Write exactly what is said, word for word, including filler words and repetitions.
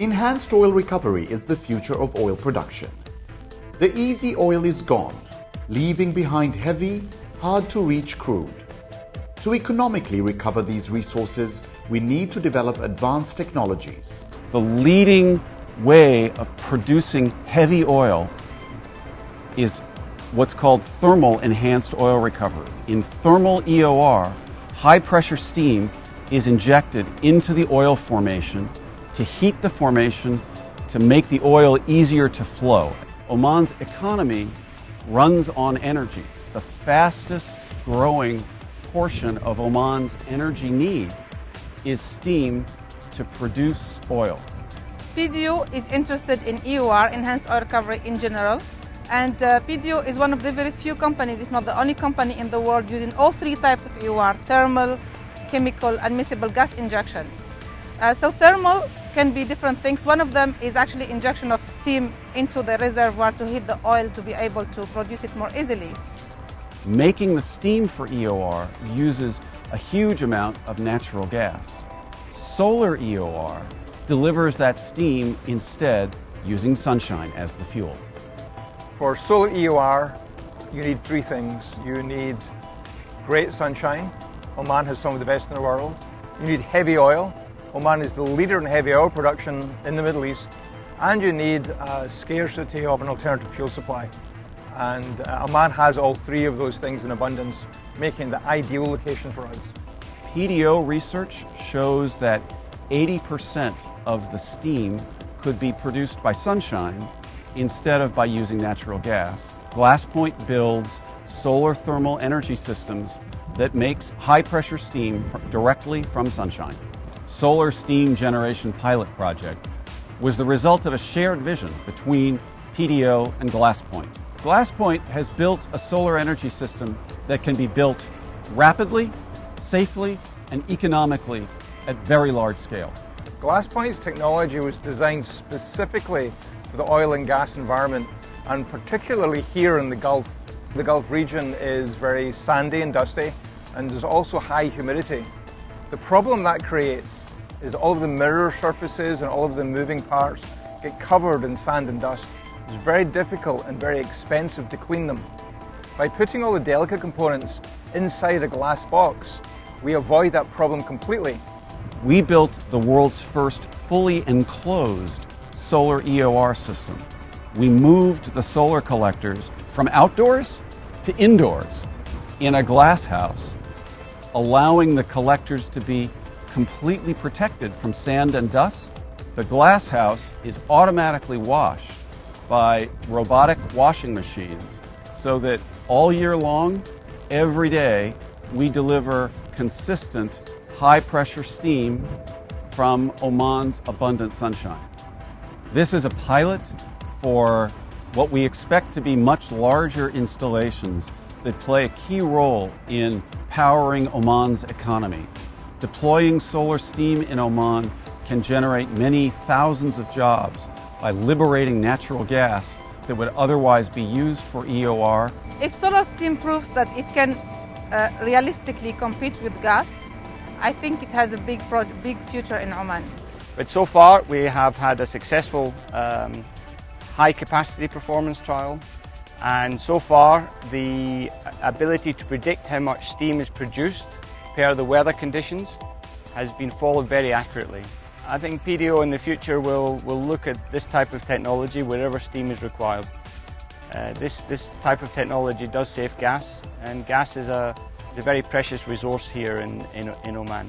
Enhanced oil recovery is the future of oil production. The easy oil is gone, leaving behind heavy, hard-to-reach crude. To economically recover these resources, we need to develop advanced technologies. The leading way of producing heavy oil is what's called thermal enhanced oil recovery. In thermal E O R, high-pressure steam is injected into the oil formation to heat the formation to make the oil easier to flow. Oman's economy runs on energy. The fastest growing portion of Oman's energy need is steam to produce oil. P D O is interested in E O R, enhanced oil recovery in general, and uh, P D O is one of the very few companies, if not the only company in the world, using all three types of E O R: thermal, chemical, and miscible gas injection. Uh, so thermal can be different things. One of them is actually injection of steam into the reservoir to heat the oil to be able to produce it more easily. Making the steam for E O R uses a huge amount of natural gas. Solar E O R delivers that steam instead using sunshine as the fuel. For solar E O R, you need three things. You need great sunshine. Oman has some of the best in the world. You need heavy oil. Oman is the leader in heavy oil production in the Middle East, and you need a scarcity of an alternative fuel supply. And uh, Oman has all three of those things in abundance, making the ideal location for us. P D O research shows that eighty percent of the steam could be produced by sunshine instead of by using natural gas. GlassPoint builds solar thermal energy systems that makes high-pressure steam directly from sunshine. Solar Steam Generation Pilot Project was the result of a shared vision between P D O and GlassPoint. GlassPoint has built a solar energy system that can be built rapidly, safely, and economically at very large scale. GlassPoint's technology was designed specifically for the oil and gas environment, and particularly here in the Gulf. The Gulf region is very sandy and dusty, and there's also high humidity. The problem that creates is all of the mirror surfaces and all of the moving parts get covered in sand and dust. It's very difficult and very expensive to clean them. By putting all the delicate components inside a glass box, we avoid that problem completely. We built the world's first fully enclosed solar E O R system. We moved the solar collectors from outdoors to indoors in a glass house, allowing the collectors to be completely protected from sand and dust. The glass house is automatically washed by robotic washing machines so that all year long, every day, we deliver consistent high-pressure steam from Oman's abundant sunshine. This is a pilot for what we expect to be much larger installations that play a key role in powering Oman's economy. Deploying solar steam in Oman can generate many thousands of jobs by liberating natural gas that would otherwise be used for E O R. If solar steam proves that it can uh, realistically compete with gas, I think it has a big, big future in Oman. But so far we have had a successful um, high capacity performance trial. And so far, the ability to predict how much steam is produced per the weather conditions has been followed very accurately. I think P D O in the future will, will look at this type of technology wherever steam is required. Uh, this, this type of technology does save gas, and gas is a, is a very precious resource here in, in, in Oman.